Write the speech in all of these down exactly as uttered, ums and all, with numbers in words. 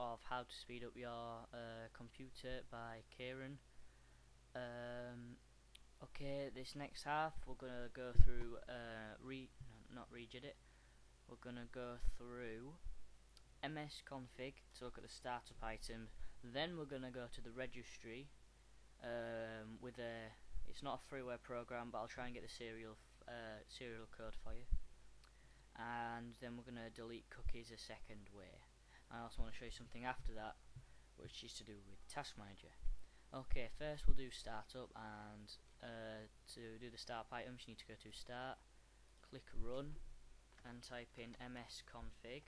of how to speed up your uh, computer by Karen. Um, okay, this next half we're going to go through uh, re not regedit, we're going to go through MSConfig to look at the startup items, then we're going to go to the registry um, with a, it's not a freeware program, but I'll try and get the serial uh, serial code for you. And then we're going to delete cookies a second way. I also want to show you something after that, which is to do with Task Manager. Okay, first we'll do startup, and uh, to do the startup items you need to go to start, click run, and type in MSConfig,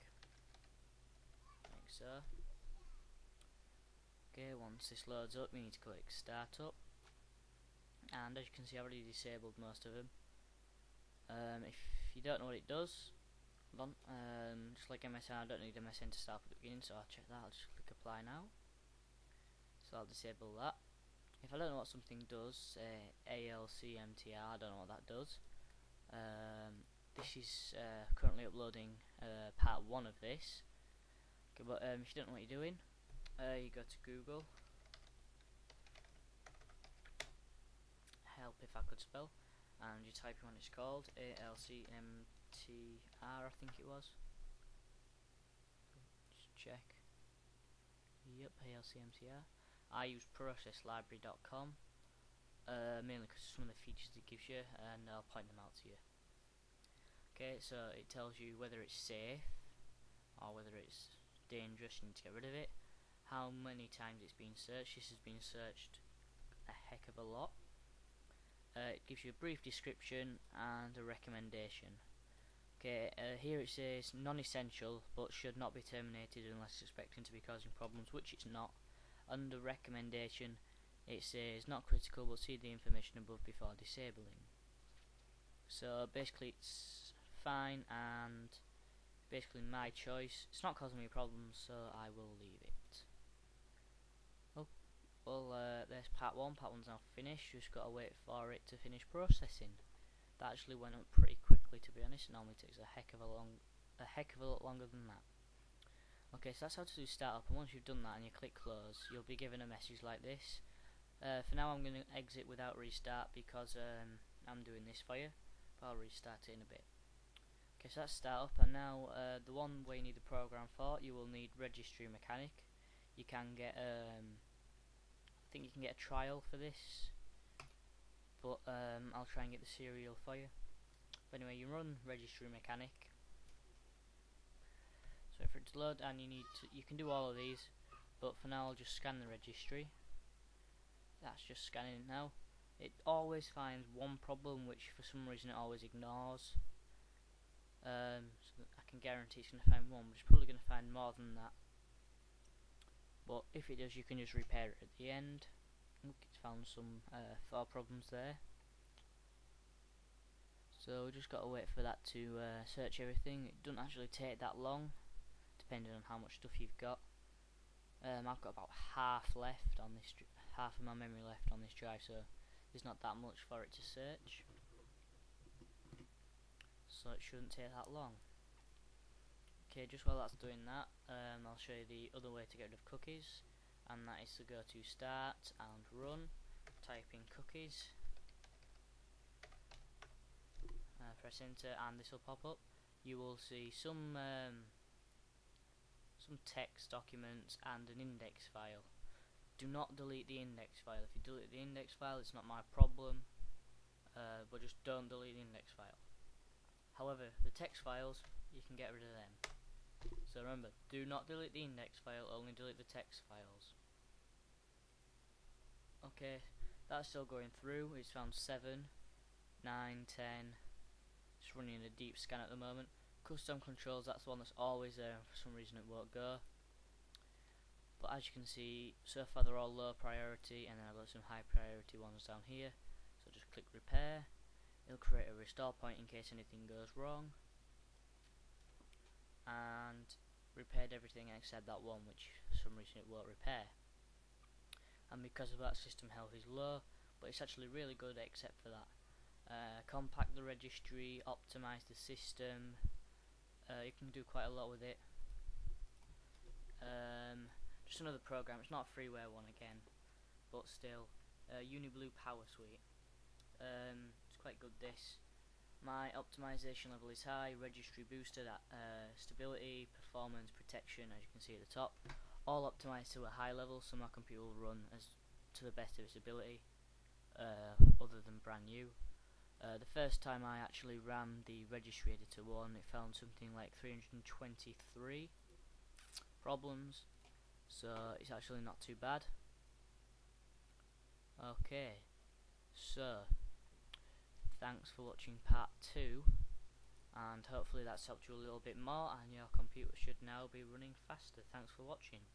like so. Okay, once this loads up you need to click startup, and as you can see I've already disabled most of them. Um, if you don't know what it does, um, just like M S N, I don't need M S N to start at the beginning, so I'll check that. I'll just click apply now, so I'll disable that. If I don't know what something does, say A L C M T R, I don't know what that does. Um, this is uh, currently uploading uh, part one of this, okay, but um, if you don't know what you're doing, uh, you go to Google, help if I could spell, and you type in what it's called, A L C M T R I think it was, just check, yep, A L C M T R. I use process library dot com, uh, mainly because some of the features it gives you, and I'll point them out to you. Okay, so it tells you whether it's safe or whether it's dangerous, you need to get rid of it, how many times it's been searched. This has been searched a heck of a lot. Uh, it gives you a brief description and a recommendation. Okay, uh, here it says non-essential but should not be terminated unless suspected to be causing problems, which it's not. Under recommendation it says not critical but see the information above before disabling. So basically it's fine and basically my choice. It's not causing me problems, so I will leave it. Well, uh, there's part one. Part one's now finished. Just gotta wait for it to finish processing. That actually went up pretty quickly, to be honest. It normally takes a heck of a long, a heck of a lot longer than that. Okay, so that's how to do startup. And once you've done that and you click close, you'll be given a message like this. Uh, for now, I'm going to exit without restart because um, I'm doing this for you. But I'll restart it in a bit. Okay, so that's startup. And now uh, the one where you need the program for, you will need Registry Mechanic. You can get. Um, I think you can get a trial for this, but um, I'll try and get the serial for you. But anyway, you run Registry Mechanic. So for it to load, and you need to, you can do all of these, but for now I'll just scan the registry. That's just scanning it now. It always finds one problem, which for some reason it always ignores. Um, so I can guarantee it's going to find one, but it's probably going to find more than that. But if it does, you can just repair it at the end. Look, it's found some uh, four problems there. So we just got to wait for that to uh, search everything. It doesn't actually take that long, depending on how much stuff you've got. Um, I've got about half left on this, half of my memory left on this drive, so there's not that much for it to search. So it shouldn't take that long. Okay, just while that's doing that, um, I'll show you the other way to get rid of cookies, and that is to go to start and run, type in cookies, uh, press enter, and this will pop up. You will see some um, some text documents and an index file. Do not delete the index file. If you delete the index file, it's not my problem, uh, but just don't delete the index file. However, the text files, you can get rid of them. So remember, do not delete the index file, only delete the text files. Okay, that's still going through. It's found seven, nine, ten. It's running a deep scan at the moment. Custom controls, that's the one that's always there, and for some reason it won't go. But as you can see, so far they're all low priority, and then I've got some high priority ones down here. So just click repair. It'll create a restore point in case anything goes wrong. And repaired everything except that one, which for some reason it won't repair. And because of that, system health is low, but it's actually really good except for that. Uh, compact the registry, optimize the system. Uh, you can do quite a lot with it. um, just another program. It's not a freeware one again, but still, uh, UniBlue Power Suite. Um, it's quite good. This my optimization level is high, registry boosted at uh, stability, performance, protection, as you can see at the top. All optimized to a high level, so my computer will run as to the best of its ability, uh, other than brand new. Uh, the first time I actually ran the registry editor one, it found something like three hundred twenty-three problems, so it's actually not too bad. Okay, so thanks for watching part two, and hopefully that's helped you a little bit more, and your computer should now be running faster. Thanks for watching.